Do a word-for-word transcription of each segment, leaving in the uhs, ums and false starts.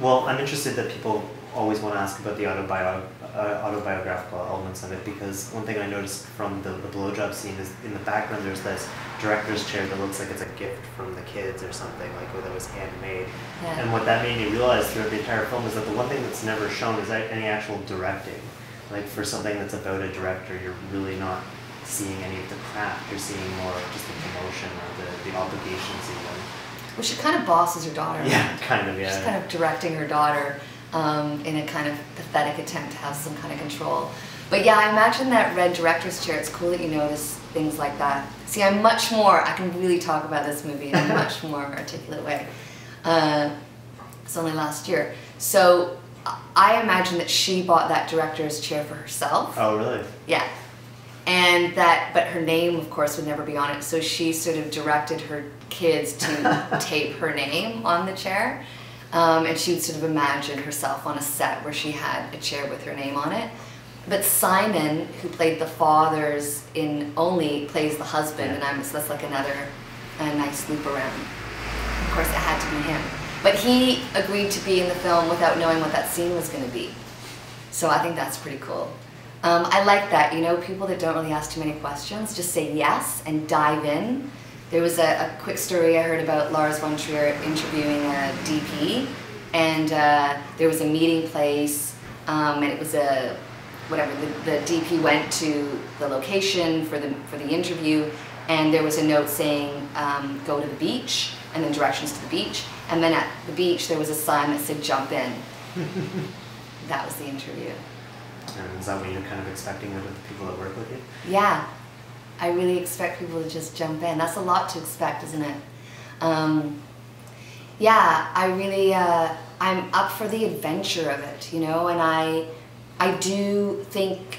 Well, I'm interested that people always want to ask about the autobio uh, autobiographical elements of it, because one thing I noticed from the, the blowjob scene is in the background there's this director's chair that looks like it's a gift from the kids or something, like that was handmade. Yeah. And what that made me realize throughout the entire film is that the one thing that's never shown is any actual directing. Like, for something that's about a director, you're really not seeing any of the craft, you're seeing more of just the promotion or the, the obligations even. Well, she kind of bosses her daughter. Yeah, kind of, yeah. She's kind of directing her daughter um, in a kind of pathetic attempt to have some kind of control. But yeah, I imagine that red director's chair, it's cool that you notice things like that. See, I'm much more, I can really talk about this movie in a much more articulate way. Uh, it's only last year. So I imagine that she bought that director's chair for herself. Oh, really? Yeah. And that, but her name, of course, would never be on it, so she sort of directed her kids to tape her name on the chair. Um, and she would sort of imagine herself on a set where she had a chair with her name on it. But Simon, who played the fathers in Only, plays the husband, and I'm, so that's like another a nice loop around. Of course, it had to be him. But he agreed to be in the film without knowing what that scene was going to be. So I think that's pretty cool. Um, I like that, you know, people that don't really ask too many questions, just say yes and dive in. There was a, a quick story I heard about Lars von Trier interviewing a D P, and uh, there was a meeting place, um, and it was a, whatever, the, the D P went to the location for the, for the interview, and there was a note saying, um, go to the beach, and then directions to the beach, and then at the beach there was a sign that said, jump in. That was the interview. And is that what you're kind of expecting of the people that work with you? Yeah. I really expect people to just jump in. That's a lot to expect, isn't it? Um, yeah, I really, uh, I'm up for the adventure of it, you know, and I, I do think,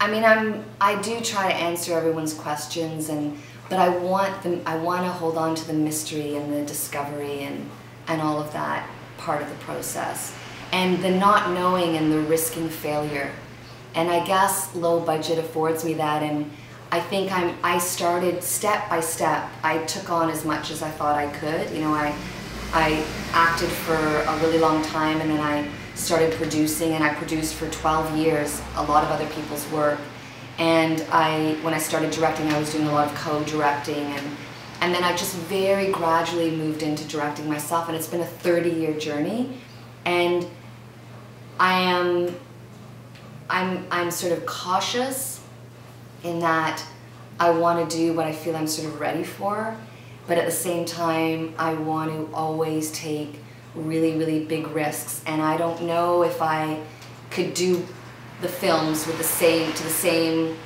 I mean, I'm, I do try to answer everyone's questions, and, but I want them, I want to hold on to the mystery and the discovery and, and all of that part of the process. And the not knowing and the risking failure. And I guess low budget affords me that, and I think I'm, I started step by step. I took on as much as I thought I could. You know, I, I acted for a really long time, and then I started producing, and I produced for twelve years a lot of other people's work. And I, when I started directing, I was doing a lot of co-directing, and, and then I just very gradually moved into directing myself, and it's been a thirty year journey. And I am, I'm, I'm sort of cautious in that I want to do what I feel I'm sort of ready for, but at the same time, I want to always take really, really big risks. And I don't know if I could do the films with the same, to the same,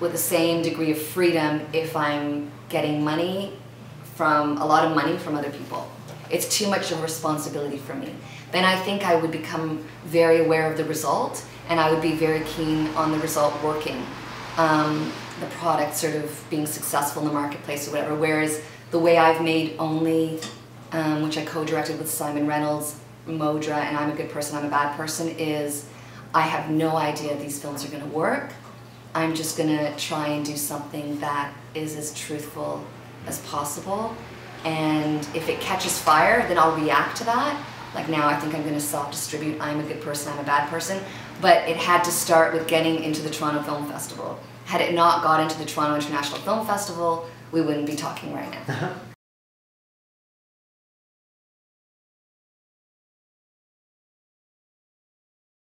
with the same degree of freedom if I'm getting money from, a lot of money from other people. It's too much of a responsibility for me. Then I think I would become very aware of the result, and I would be very keen on the result working, um, the product sort of being successful in the marketplace or whatever. Whereas the way I've made Only, um, which I co-directed with Simon Reynolds, Modra, and I'm a Good Person, I'm a Bad Person, is I have no idea these films are going to work. I'm just going to try and do something that is as truthful as possible. And if it catches fire, then I'll react to that. Like now I think I'm going to self-distribute I'm a Good Person, I'm a Bad Person. But it had to start with getting into the Toronto Film Festival. Had it not got into the Toronto International Film Festival, we wouldn't be talking right now.